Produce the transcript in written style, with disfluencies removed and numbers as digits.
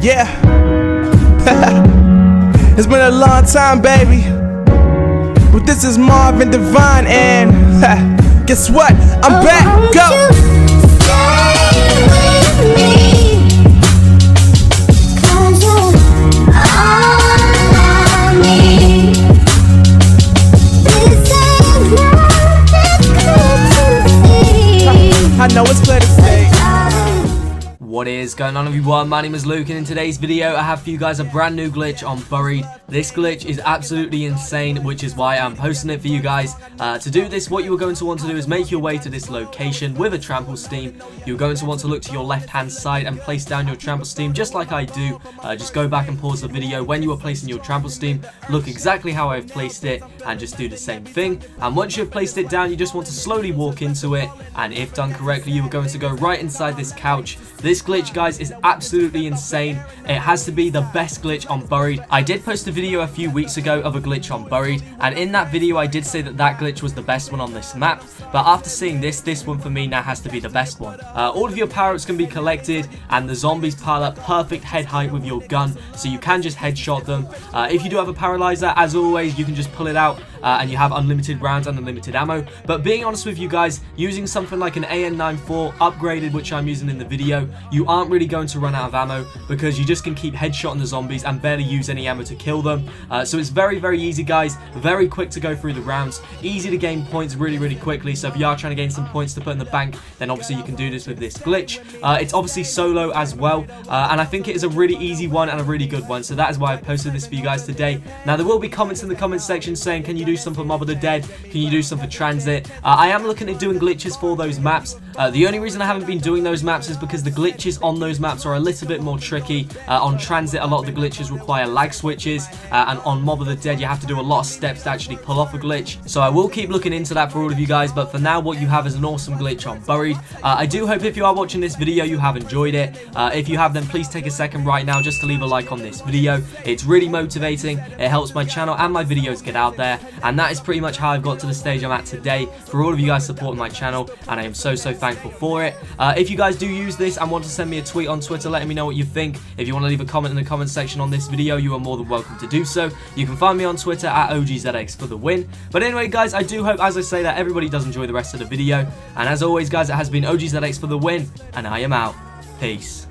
Yeah, it's been a long time, baby, but this is Marvin Divine, and guess what? I'm back. Go. Stay with me, 'cause you're all I need. This is not clear to see. I know it's clear to see. What is going on, everyone? My name is Luke, and in today's video I have for you guys a brand new glitch on Buried. This glitch is absolutely insane, which is why I'm posting it for you guys. To do this, what you are going to want to do is make your way to this location with a trample steam. You're going to want to look to your left hand side and place down your trample steam, just like I do. Just go back and pause the video when you are placing your trample steam. Look exactly how I've placed it and just do the same thing. And once you've placed it down, you just want to slowly walk into it, and if done correctly, you are going to go right inside this couch. This glitch, guys, is absolutely insane. It has to be the best glitch on Buried. I did post a video a few weeks ago of a glitch on Buried, and in that video I did say that that glitch was the best one on this map, but after seeing this one for me now has to be the best one. All of your power-ups can be collected, and the zombies pile up perfect head height with your gun, so you can just headshot them. If you do have a paralyzer, as always, you can just pull it out, and you have unlimited rounds and unlimited ammo. But being honest with you guys, using something like an AN94 upgraded, which I'm using in the video, you aren't really going to run out of ammo because you just can keep headshotting the zombies and barely use any ammo to kill them. So it's very easy, guys, very quick to go through the rounds, easy to gain points really quickly. So if you are trying to gain some points to put in the bank, then obviously you can do this with this glitch. It's obviously solo as well, and I think it is a really easy one and a really good one, so that is why I've posted this for you guys today. Now, there will be comments in the comment section saying, can you do some for Mob of the Dead, can you do some for Transit? I am looking at doing glitches for those maps. The only reason I haven't been doing those maps is because the glitches on those maps are a little bit more tricky. On Transit, a lot of the glitches require lag switches, and on Mob of the Dead you have to do a lot of steps to actually pull off a glitch. So I will keep looking into that for all of you guys, but for now what you have is an awesome glitch on Buried. I do hope if you are watching this video you have enjoyed it. If you have, then please take a second right now just to leave a like on this video. It's really motivating, it helps my channel and my videos get out there, and that is pretty much how I've got to the stage I'm at today, for all of you guys supporting my channel, and I am so thankful for it. If you guys do use this and want to send me a tweet on Twitter letting me know what you think, if you want to leave a comment in the comment section on this video, you are more than welcome to do so. You can find me on Twitter at OGZx for the win. But anyway, guys, I do hope, as I say, that everybody does enjoy the rest of the video, and as always, guys, it has been OGZx for the win, and I am out. Peace.